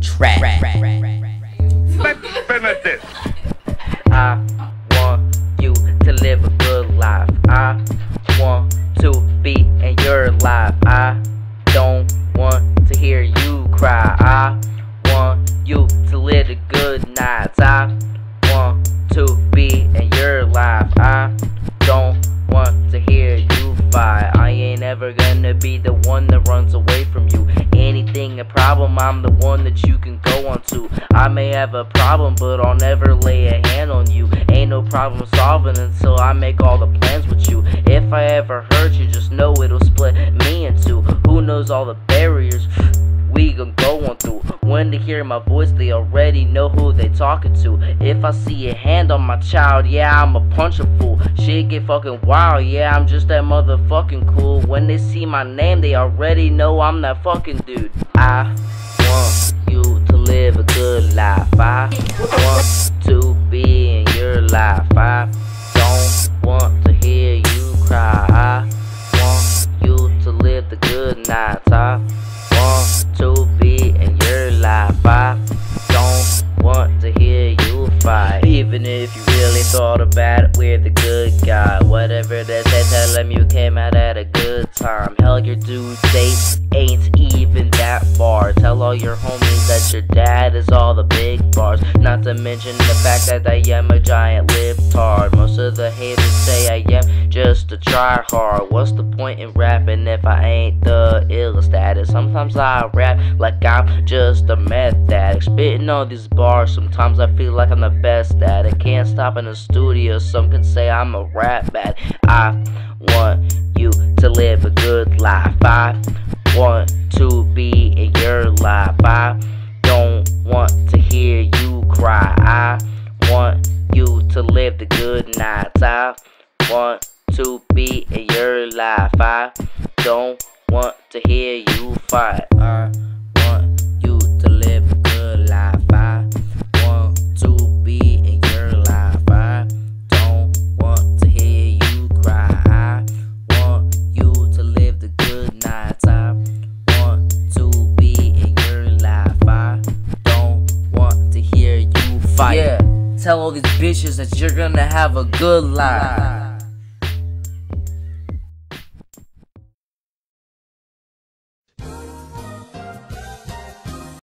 track. Let's finish this. I want you to live a good life. I want to be in your life. I don't want to hear you cry. I want you to live a good night. I want to be in your life. I don't want to hear you fight. I ain't ever gonna be the one that runs away from you. Anything a problem, I'm the one that you can go on to. I may have a problem, but I'll never lay a hand on you. Ain't no problem solving until I make all the plans with you. If I ever hurt you, just know it'll split me in two. Who knows all the barriers we gon' go on through. When they hear my voice, they already know who they talking to. If I see a hand on my child, yeah, I'ma punch a fool. Shit get fucking wild, yeah, I'm just that motherfucking cool. When they see my name, they already know I'm that fucking dude. I want you to live a good life. I want to be in your life. I don't want to hear you cry. I want you to live the good nights. I want to be in your life. I don't want to hear you fight. Even if you really thought about it, we're the good guy. Whatever they say, tell them you came out at a good time. Hell, your due date ain't even that far. Tell all your homies that your dad is all the big bars. Not to mention the fact that I am a giant libtard. Most of the haters say I am just a try hard. What's the point in rapping if I ain't the illest at it? Sometimes I rap like I'm just a meth addict, spitting all these bars. Sometimes I feel like I'm the best at it. Can't stop in the studio, some can say I'm a rap bad. I want you to live a good life. I want to be in your life. I don't want to hear you cry. I want you to live the good nights. I want to be in your life. I don't want to hear you fight. I want you to live a good life. I want to be in your life. I don't want to hear you cry. I want you to live the good nights. I want to be in your life. I don't want to hear you fight. Yeah, tell all these bitches that you're gonna have a good life.